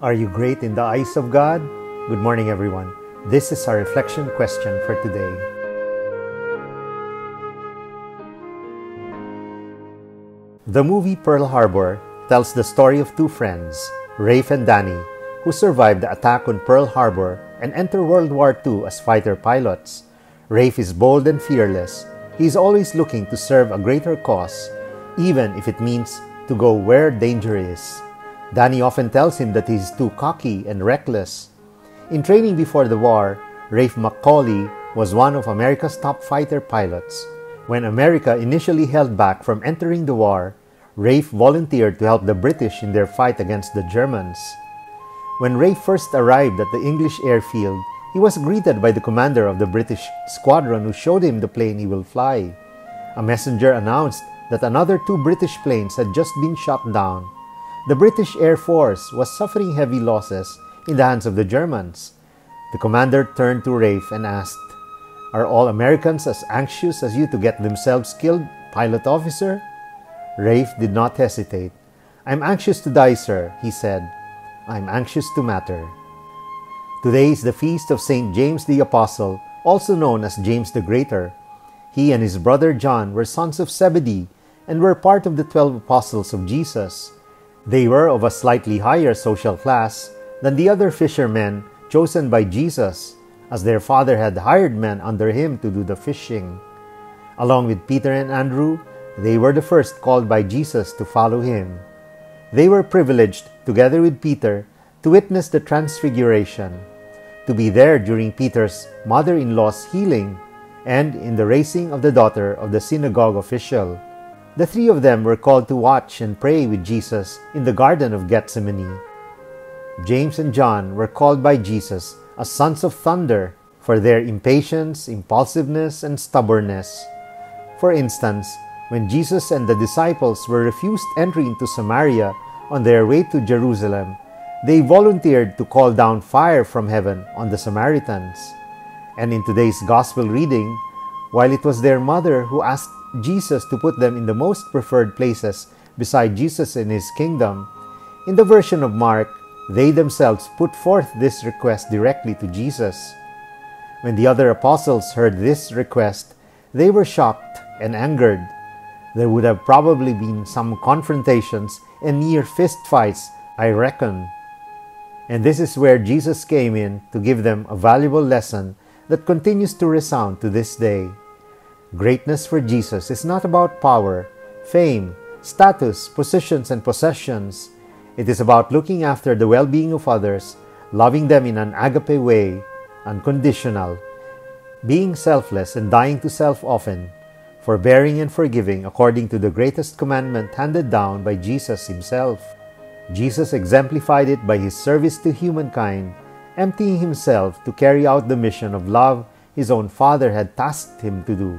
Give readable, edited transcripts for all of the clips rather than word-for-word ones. Are you great in the eyes of God? Good morning, everyone. This is our reflection question for today. The movie Pearl Harbor tells the story of two friends, Rafe and Danny, who survived the attack on Pearl Harbor and enter World War II as fighter pilots. Rafe is bold and fearless. He is always looking to serve a greater cause, even if it means to go where danger is. Danny often tells him that he is too cocky and reckless. In training before the war, Rafe McCauley was one of America's top fighter pilots. When America initially held back from entering the war, Rafe volunteered to help the British in their fight against the Germans. When Rafe first arrived at the English airfield, he was greeted by the commander of the British squadron who showed him the plane he will fly. A messenger announced that another two British planes had just been shot down. The British Air Force was suffering heavy losses in the hands of the Germans. The commander turned to Rafe and asked, "Are all Americans as anxious as you to get themselves killed, pilot officer?" Rafe did not hesitate. "I'm anxious to die, sir," he said. "I'm anxious to matter." Today is the feast of St. James the Apostle, also known as James the Greater. He and his brother John were sons of Zebedee and were part of the 12 Apostles of Jesus. They were of a slightly higher social class than the other fishermen chosen by Jesus, as their father had hired men under him to do the fishing. Along with Peter and Andrew, they were the first called by Jesus to follow him. They were privileged, together with Peter, to witness the transfiguration, to be there during Peter's mother-in-law's healing, and in the raising of the daughter of the synagogue official. The three of them were called to watch and pray with Jesus in the Garden of Gethsemane. James and John were called by Jesus as sons of thunder for their impatience, impulsiveness, and stubbornness. For instance, when Jesus and the disciples were refused entry into Samaria on their way to Jerusalem, they volunteered to call down fire from heaven on the Samaritans. And in today's Gospel reading, while it was their mother who asked Jesus to put them in the most preferred places beside Jesus in his kingdom, in the version of Mark, they themselves put forth this request directly to Jesus. When the other apostles heard this request, they were shocked and angered. There would have probably been some confrontations and near fist fights, I reckon. And this is where Jesus came in to give them a valuable lesson that continues to resound to this day. Greatness for Jesus is not about power, fame, status, positions, and possessions. It is about looking after the well-being of others, loving them in an agape way, unconditional, being selfless and dying to self often, forbearing and forgiving according to the greatest commandment handed down by Jesus himself. Jesus exemplified it by his service to humankind, emptying himself to carry out the mission of love his own Father had tasked him to do.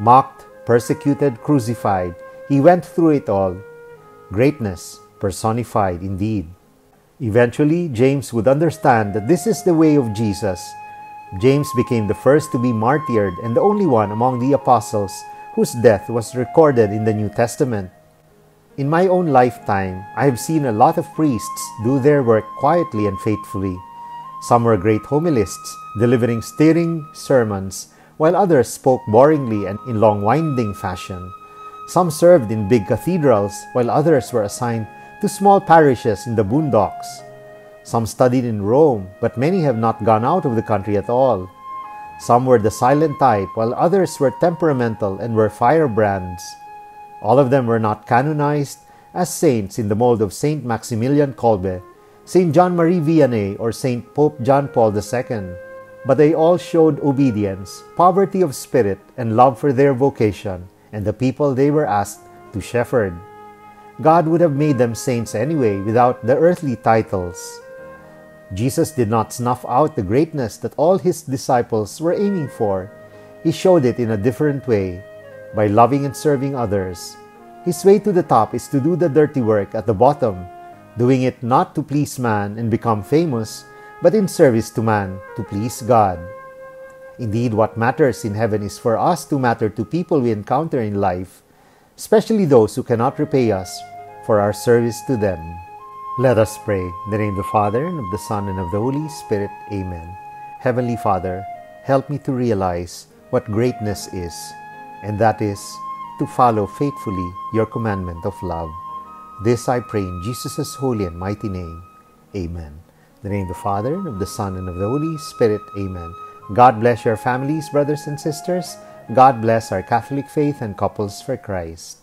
Mocked, persecuted, crucified, he went through it all. Greatness personified indeed. Eventually, James would understand that this is the way of Jesus. James became the first to be martyred and the only one among the apostles whose death was recorded in the New Testament. In my own lifetime, I have seen a lot of priests do their work quietly and faithfully. Some were great homilists, delivering stirring sermons, while others spoke boringly and in long-winding fashion. Some served in big cathedrals, while others were assigned to small parishes in the boondocks. Some studied in Rome, but many have not gone out of the country at all. Some were the silent type, while others were temperamental and were firebrands. All of them were not canonized as saints in the mold of Saint Maximilian Kolbe, Saint John Marie Vianney, or Saint Pope John Paul II. But they all showed obedience, poverty of spirit, and love for their vocation and the people they were asked to shepherd. God would have made them saints anyway without the earthly titles. Jesus did not snuff out the greatness that all his disciples were aiming for. He showed it in a different way, by loving and serving others. His way to the top is to do the dirty work at the bottom, doing it not to please man and become famous, but in service to man, to please God. Indeed, what matters in heaven is for us to matter to people we encounter in life, especially those who cannot repay us for our service to them. Let us pray. In the name of the Father, and of the Son, and of the Holy Spirit. Amen. Heavenly Father, help me to realize what greatness is, and that is to follow faithfully your commandment of love. This I pray in Jesus' holy and mighty name. Amen. In the name of the Father, and of the Son, and of the Holy Spirit. Amen. God bless your families, brothers and sisters. God bless our Catholic faith and Couples for Christ.